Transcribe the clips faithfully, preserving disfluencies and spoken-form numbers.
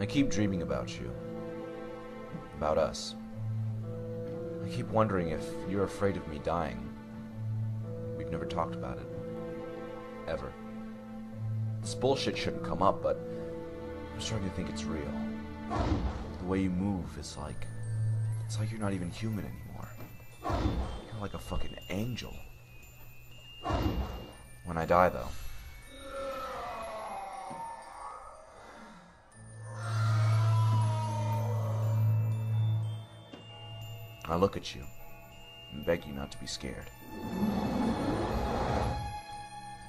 I keep dreaming about you. About us. I keep wondering if you're afraid of me dying. We've never talked about it. Ever. This bullshit shouldn't come up, but I'm starting to think it's real. The way you move is like... It's like you're not even human anymore. You're like a fucking angel. When I die, though... I look at you and beg you not to be scared.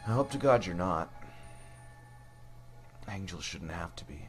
I hope to God you're not. Angels shouldn't have to be.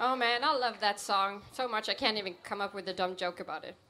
Oh man, I love that song so much I can't even come up with a dumb joke about it.